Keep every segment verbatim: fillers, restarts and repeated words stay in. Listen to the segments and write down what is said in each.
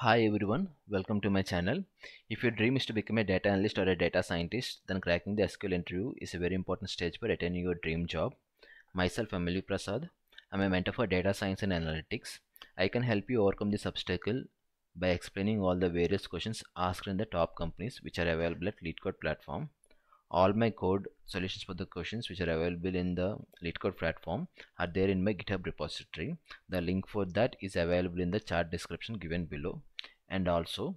Hi everyone, welcome to my channel. If your dream is to become a data analyst or a data scientist, then cracking the S Q L interview is a very important stage for attaining your dream job. Myself, M L V Prasad. I'm a mentor for data science and analytics. I can help you overcome this obstacle by explaining all the various questions asked in the top companies which are available at LeetCode platform. All my code solutions for the questions which are available in the LeetCode platform are there in my GitHub repository. The link for that is available in the chart description given below. And also,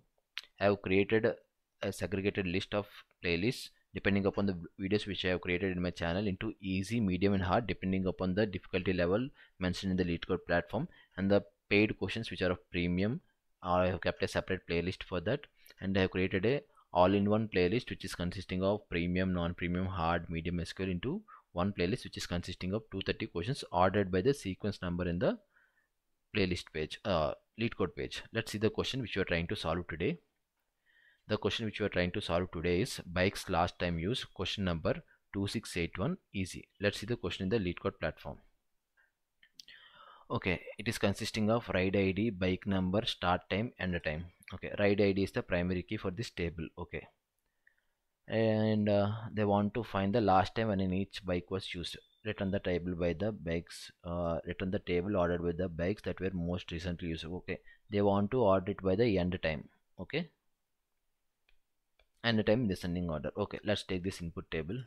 I have created a segregated list of playlists depending upon the videos which I have created in my channel into easy, medium and hard depending upon the difficulty level mentioned in the LeetCode platform, and the paid questions which are of premium, I have kept a separate playlist for that, and I have created a all-in-one playlist which is consisting of premium, non-premium, hard, medium S Q L into one playlist which is consisting of two hundred thirty questions ordered by the sequence number in the playlist page, uh, LeetCode page. Let's see the question which you are trying to solve today. The question which you are trying to solve today is Bikes Last Time Used, question number two six eight one, easy. Let's see the question in the LeetCode platform. Okay, it is consisting of ride I D, bike number, start time, end time. Okay, ride I D is the primary key for this table. Okay, and uh, they want to find the last time when in each bike was used. Return the table by the bikes. Uh, return the table ordered with the bikes that were most recently used. Okay, they want to order it by the end time. Okay, end time in descending order. Okay, let's take this input table.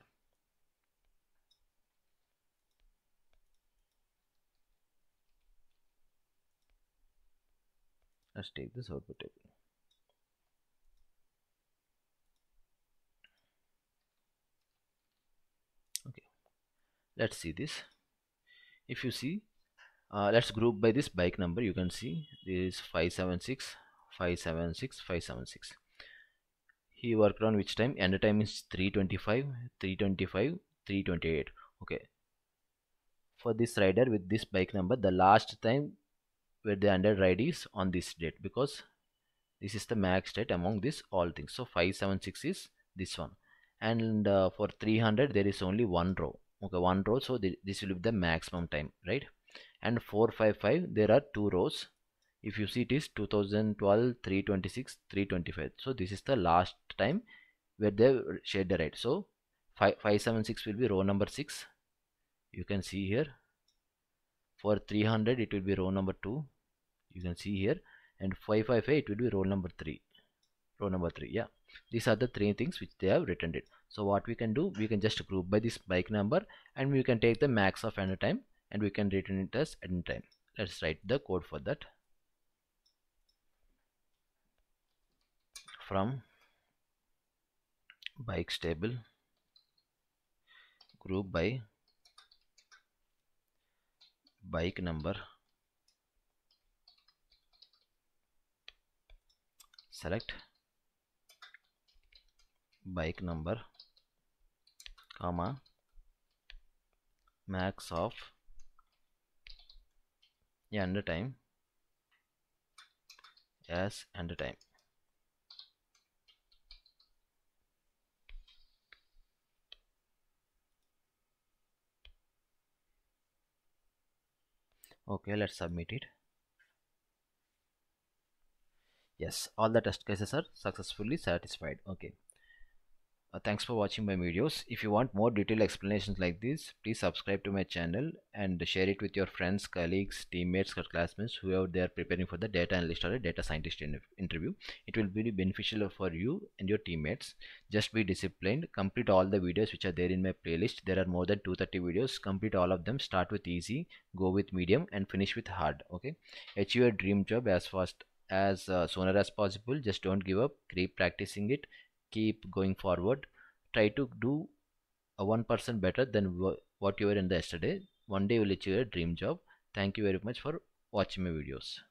Let's take this output table. Okay, let's see this. If you see, uh, let's group by this bike number. You can see there is five seven six, five seven six, five seven six. He worked on which time? End time is three twenty-five, three twenty-five, three twenty-eight. Okay, for this rider with this bike number, the last time where the under ride is on this date, because this is the max date among this all things. So five seven six is this one, and uh, for three hundred there is only one row. Okay, one row, so th this will be the maximum time, right? And four five five, there are two rows. If you see, it is two thousand twelve, three twenty-six, three twenty-five. So this is the last time where they shared the ride. So five seven six will be row number six. You can see here. For three hundred it will be row number two. You can see here. And five five five, it will be row number three. Row number three, yeah. These are the three things which they have written it. So what we can do, we can just group by this bike number, and we can take the max of end time and we can return it as end time. Let's write the code for that. From bikes table, group by bike number, select bike number, comma, max of end time as end time. Okay, let's submit it. Yes, all the test cases are successfully satisfied. Okay, uh, thanks for watching my videos. If you want more detailed explanations like this, please subscribe to my channel and share it with your friends, colleagues, teammates, classmates, whoever they are preparing for the data analyst or a data scientist interview. It will be beneficial for you and your teammates. Just be disciplined. Complete all the videos which are there in my playlist. There are more than two hundred thirty videos. Complete all of them. Start with easy, go with medium, and finish with hard. Okay, achieve your dream job as fast as uh, sooner as possible. Just don't give up. Keep practicing it. Keep going forward. Try to do a one percent better than what you were in the yesterday. One day you will achieve your dream job. Thank you very much for watching my videos.